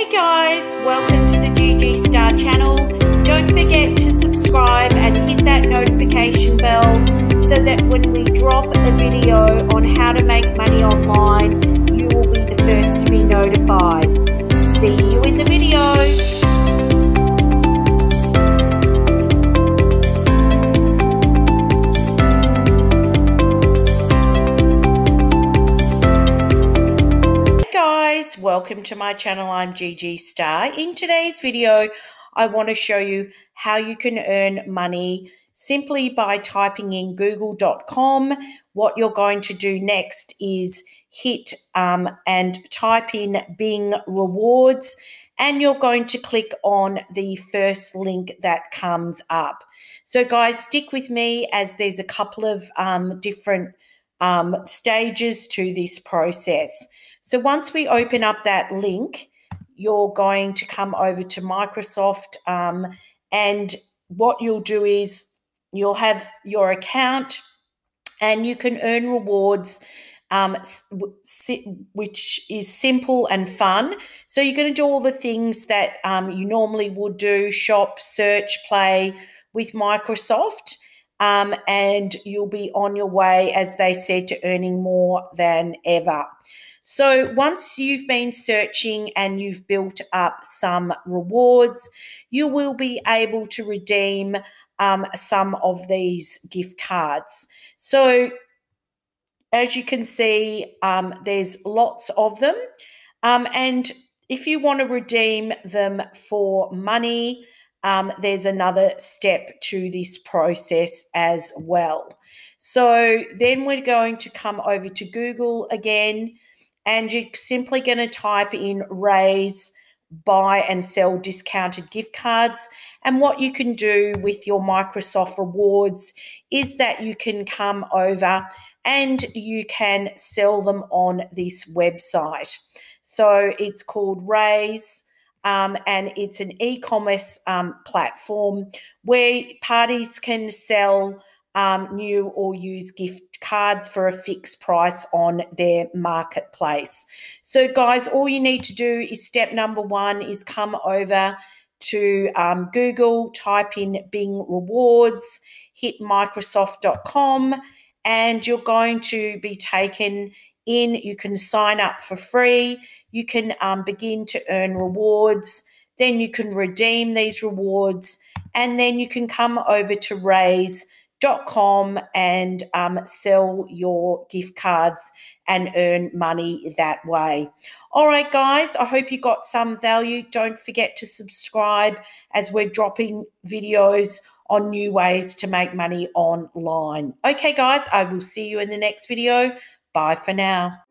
Hey guys, welcome to the Gigi Star channel. Don't forget to subscribe and hit that notification bell so that when we drop a video on how to make money online, you will be the first to be notified. See you in the video. Welcome to my channel. I'm Gigi Star. In today's video, I want to show you how you can earn money simply by typing in google.com. What you're going to do next is hit and type in Bing Rewards, and you're going to click on the first link that comes up. So guys, stick with me as there's a couple of different stages to this process. So once we open up that link, you're going to come over to Microsoft, and what you'll do is you'll have your account and you can earn rewards, which is simple and fun. So you're going to do all the things that you normally would do: shop, search, play with Microsoft. And you'll be on your way, as they said, to earning more than ever. So once you've been searching and you've built up some rewards, you will be able to redeem some of these gift cards. So as you can see, there's lots of them. And if you want to redeem them for money, there's another step to this process as well. So then we're going to come over to Google again, and you're simply going to type in raise, buy and sell discounted gift cards. And what you can do with your Microsoft rewards is that you can come over and you can sell them on this website. So it's called Raise. And it's an e-commerce platform where parties can sell new or used gift cards for a fixed price on their marketplace. So, guys, all you need to do is step number one is come over to Google, type in Bing Rewards, hit Microsoft.com, and you're going to be taken in. You can sign up for free. You can begin to earn rewards. Then you can redeem these rewards, and then you can come over to raise.com and sell your gift cards and earn money that way. All right, guys, I hope you got some value. Don't forget to subscribe as we're dropping videos on new ways to make money online. Okay, guys, I will see you in the next video. Bye for now.